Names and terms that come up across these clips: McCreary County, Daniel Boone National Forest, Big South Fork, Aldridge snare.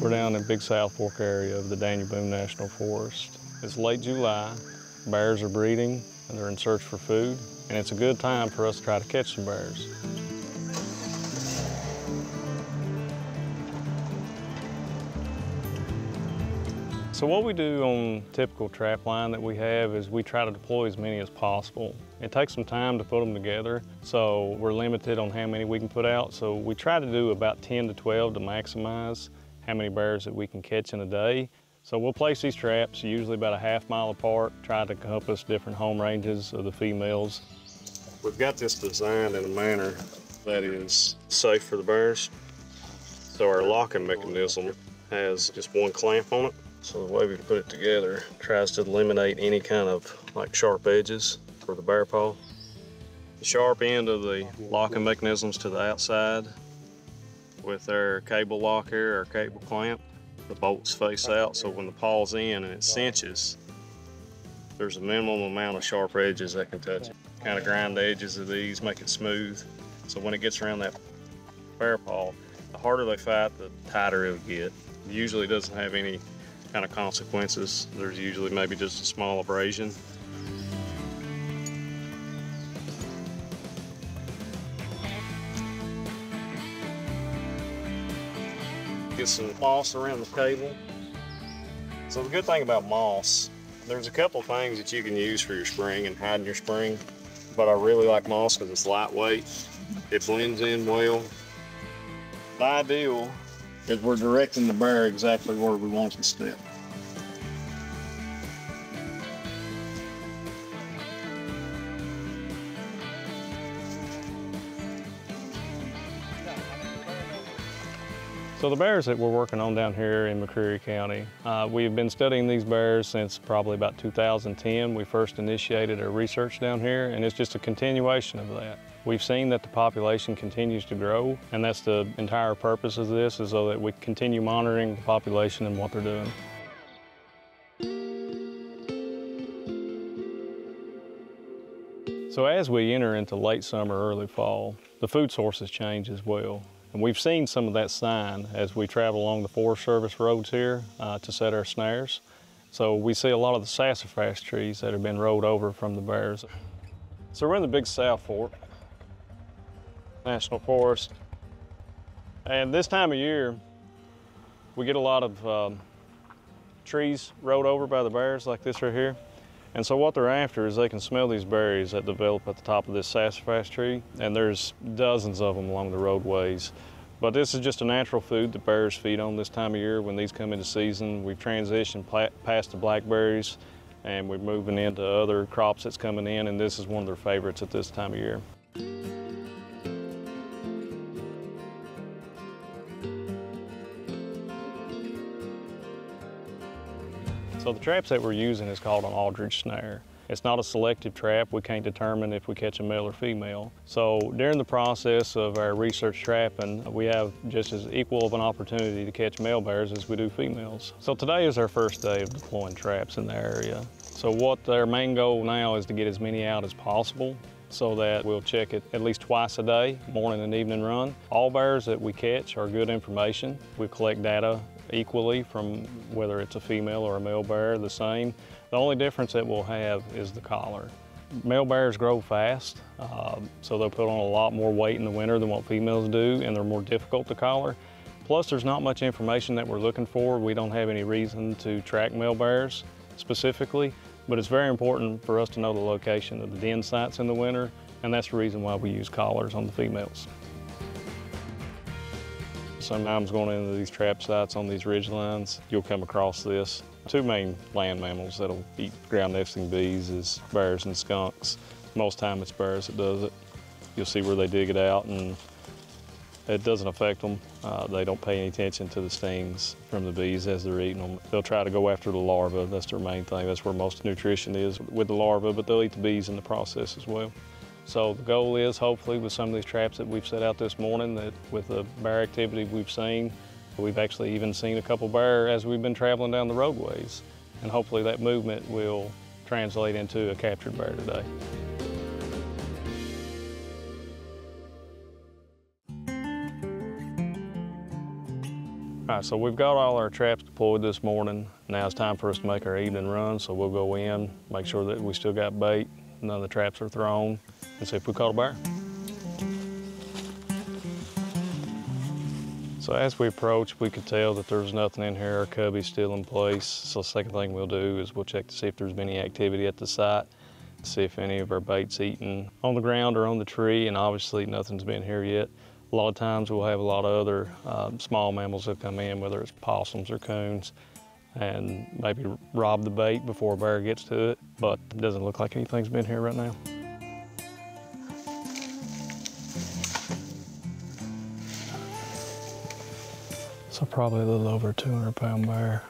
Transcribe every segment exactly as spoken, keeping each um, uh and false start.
We're down in Big South Fork area of the Daniel Boone National Forest. It's late July, bears are breeding and they're in search for food, and it's a good time for us to try to catch some bears. So what we do on typical trap line that we have is we try to deploy as many as possible. It takes some time to put them together, so we're limited on how many we can put out. So we try to do about ten to twelve to maximize how many bears that we can catch in a day. So we'll place these traps usually about a half mile apart, try to encompass different home ranges of the females. We've got this designed in a manner that is safe for the bears. So our locking mechanism has just one clamp on it. So the way we put it together tries to eliminate any kind of like sharp edges for the bear paw. The sharp end of the locking mechanism's to the outside. With our cable lock here, our cable clamp, the bolts face out, so when the paw's in and it cinches, there's a minimum amount of sharp edges that can touch it. Kind of grind the edges of these, make it smooth. So when it gets around that bear paw, the harder they fight, the tighter it'll get. It usually doesn't have any kind of consequences. There's usually maybe just a small abrasion. Get some moss around the cable. So the good thing about moss, there's a couple things that you can use for your spring and hide in your spring, but I really like moss because it's lightweight. It blends in well. The ideal is we're directing the bear exactly where we want them to step. So the bears that we're working on down here in McCreary County, uh, we've been studying these bears since probably about two thousand ten. We first initiated our research down here, and it's just a continuation of that. We've seen that the population continues to grow, and that's the entire purpose of this, is so that we continue monitoring the population and what they're doing. So as we enter into late summer, early fall, the food sources change as well. And we've seen some of that sign as we travel along the Forest Service roads here uh, to set our snares. So we see a lot of the sassafras trees that have been rolled over from the bears. So we're in the Big South Fork National Forest. And this time of year, we get a lot of um, trees rolled over by the bears like this right here. And so what they're after is they can smell these berries that develop at the top of this sassafras tree, and there's dozens of them along the roadways. But this is just a natural food that bears feed on this time of year when these come into season. We've transitioned past the blackberries, and we're moving into other crops that's coming in, and this is one of their favorites at this time of year. So the traps that we're using is called an Aldridge snare. It's not a selective trap. We can't determine if we catch a male or female. So during the process of our research trapping, we have just as equal of an opportunity to catch male bears as we do females. So today is our first day of deploying traps in the area. So what their main goal now is to get as many out as possible, so that we'll check it at least twice a day, morning and evening run. All bears that we catch are good information. We collect data equally from whether it's a female or a male bear, the same. The only difference that we'll have is the collar. Male bears grow fast, uh, so they'll put on a lot more weight in the winter than what females do, and they're more difficult to collar. Plus, there's not much information that we're looking for. We don't have any reason to track male bears specifically, but it's very important for us to know the location of the den sites in the winter, and that's the reason why we use collars on the females. Sometimes going into these trap sites on these ridge lines, you'll come across this. Two main land mammals that'll eat ground nesting bees is bears and skunks. Most time it's bears that does it. You'll see where they dig it out, and it doesn't affect them. Uh, they don't pay any attention to the stings from the bees as they're eating them. They'll try to go after the larvae. That's their main thing. That's where most nutrition is with the larvae, but they'll eat the bees in the process as well. So the goal is, hopefully, with some of these traps that we've set out this morning, that with the bear activity we've seen, we've actually even seen a couple bear as we've been traveling down the roadways. And hopefully that movement will translate into a captured bear today. All right, so we've got all our traps deployed this morning. Now it's time for us to make our evening run, so we'll go in, make sure that we still got bait, none of the traps are thrown, and see if we caught a bear. So as we approached, we could tell that there's nothing in here. Our cubby's still in place. So the second thing we'll do is we'll check to see if there's been any activity at the site, see if any of our bait's eaten on the ground or on the tree, and obviously nothing's been here yet. A lot of times we'll have a lot of other uh, small mammals that come in, whether it's possums or coons, and maybe rob the bait before a bear gets to it, but it doesn't look like anything's been here right now. So probably a little over a two hundred pound bear.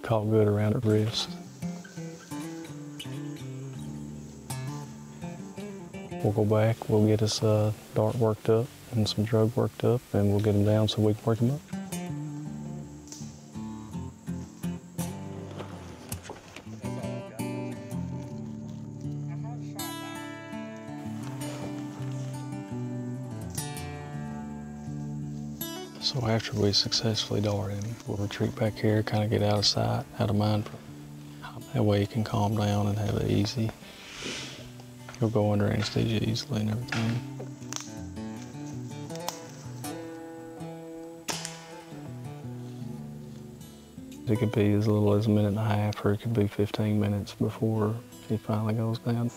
Caught good around the wrist. We'll go back, we'll get his uh, dart worked up and some drug worked up, and we'll get him down so we can work him up. So after we successfully darted him, we'll retreat back here, kind of get out of sight, out of mind. That way he can calm down and have it easy. He'll go under anesthesia easily and everything. It could be as little as a minute and a half, or it could be fifteen minutes before he finally goes down.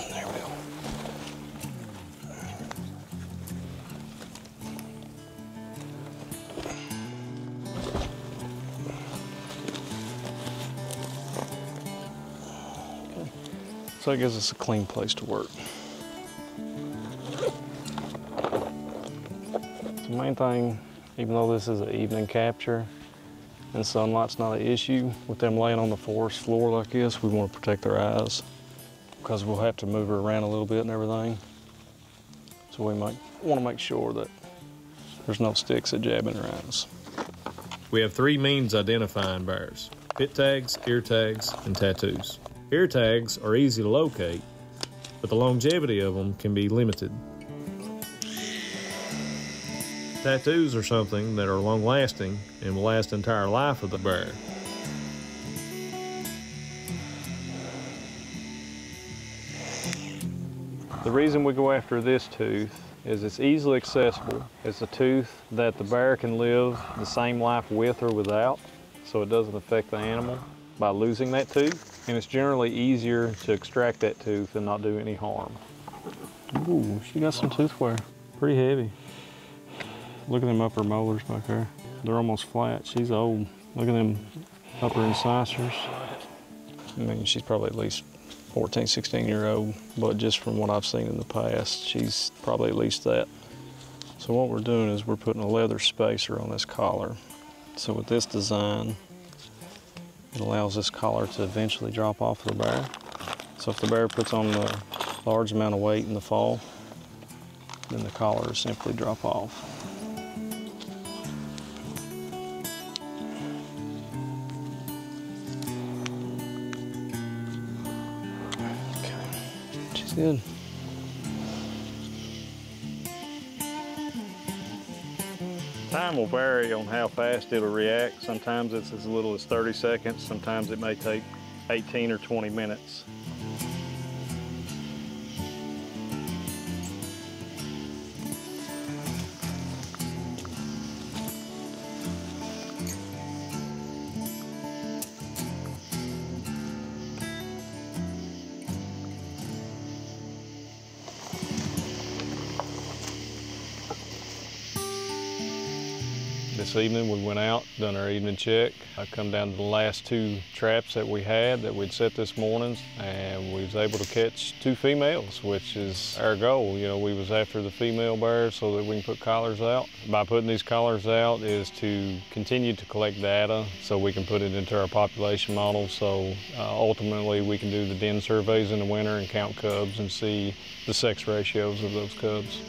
There we go. So that gives us a clean place to work. The main thing, even though this is an evening capture and sunlight's not an issue, with them laying on the forest floor like this, we want to protect their eyes, because we'll have to move her around a little bit and everything. So we might want to make sure that there's no sticks that jab in her eyes. We have three means identifying bears: pit tags, ear tags, and tattoos. Ear tags are easy to locate, but the longevity of them can be limited. Tattoos are something that are long-lasting and will last the entire life of the bear. The reason we go after this tooth is it's easily accessible. It's a tooth that the bear can live the same life with or without, so it doesn't affect the animal by losing that tooth. And it's generally easier to extract that tooth and not do any harm. Ooh, she got some tooth wear. Pretty heavy. Look at them upper molars back there. They're almost flat. She's old. Look at them upper incisors. I mean, she's probably at least fourteen, sixteen year old, but just from what I've seen in the past, she's probably at least that. So what we're doing is we're putting a leather spacer on this collar. So with this design, it allows this collar to eventually drop off the bear. So if the bear puts on a large amount of weight in the fall, then the collar will simply drop off. Good. Time will vary on how fast it'll react. Sometimes it's as little as thirty seconds. Sometimes it may take eighteen or twenty minutes. This evening we went out, done our evening check. I come down to the last two traps that we had that we'd set this morning, and we was able to catch two females, which is our goal. You know, we was after the female bears so that we can put collars out. By putting these collars out is to continue to collect data so we can put it into our population model. So uh, ultimately we can do the den surveys in the winter and count cubs and see the sex ratios of those cubs.